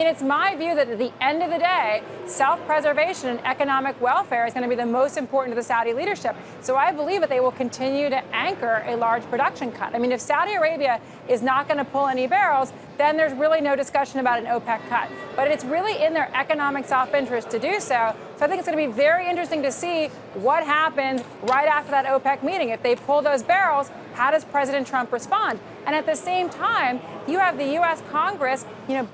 And it's my view that at the end of the day, self-preservation and economic welfare is going to be the most important to the Saudi leadership. So I believe that they will continue to anchor a large production cut. I mean, if Saudi Arabia is not going to pull any barrels, then there's really no discussion about an OPEC cut. But it's really in their economic self-interest to do so. So I think it's going to be very interesting to see what happens right after that OPEC meeting. If they pull those barrels, how does President Trump respond? And at the same time, you have the U.S. Congress,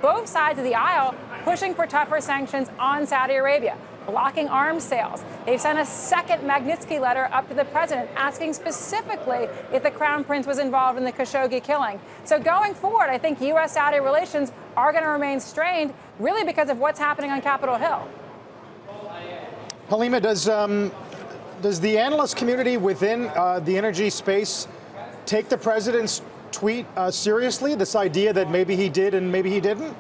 both sides of the aisle pushing for tougher sanctions on Saudi Arabia, blocking arms sales. They've sent a second Magnitsky letter up to the president asking specifically if the crown prince was involved in the Khashoggi killing. So going forward, I think U.S.-Saudi relations are going to remain strained, really because of what's happening on Capitol Hill. Helima, does the analyst community within the energy space take the president's tweet seriously, this idea that maybe he did and maybe he didn't?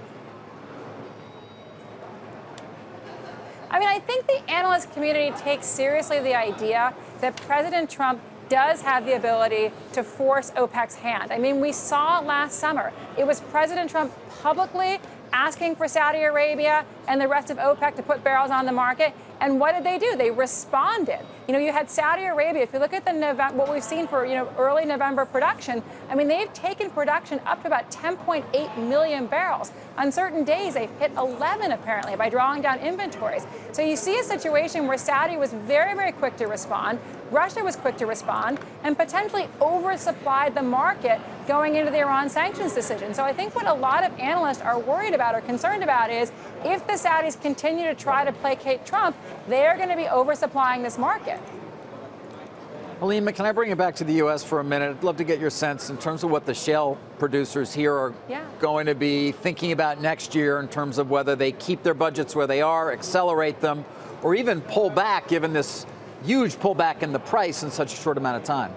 I mean, I think the analyst community takes seriously the idea that President Trump does have the ability to force OPEC's hand. I mean, we saw last summer, it was President Trump publicly asking for Saudi Arabia and the rest of OPEC to put barrels on the market. And what did they do? They responded. You had Saudi Arabia. If you look at the what we've seen for early November production, I mean, they've taken production up to about 10.8 million barrels. On certain days, they've hit 11, apparently, by drawing down inventories. So you see a situation where Saudi was very, very quick to respond, Russia was quick to respond, and potentially oversupplied the market going into the Iran sanctions decision. So I think what a lot of analysts are worried about or concerned about is if the Saudis continue to try to placate Trump, they're going to be oversupplying this market. Helima, can I bring it back to the U.S. for a minute? I'd love to get your sense in terms of what the shale producers here are going to be thinking about next year in terms of whether they keep their budgets where they are, accelerate them, or even pull back given this huge pullback in the price in such a short amount of time.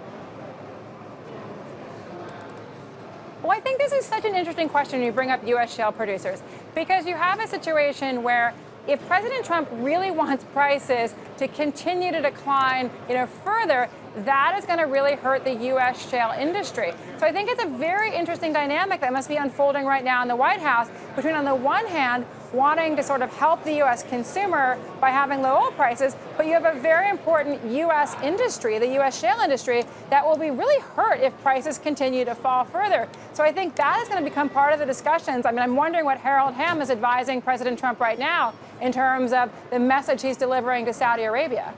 Well, I think this is such an interesting question when you bring up U.S. shale producers, because you have a situation where if President Trump really wants prices to continue to decline, further, that is going to really hurt the U.S. shale industry. So I think it's a very interesting dynamic that must be unfolding right now in the White House between, on the one hand, wanting to sort of help the U.S. consumer by having low oil prices, but you have a very important U.S. industry, the U.S. shale industry, that will be really hurt if prices continue to fall further. So I think that is going to become part of the discussions. I mean, I'm wondering what Harold Hamm is advising President Trump right now in terms of the message he's delivering to Saudi Arabia.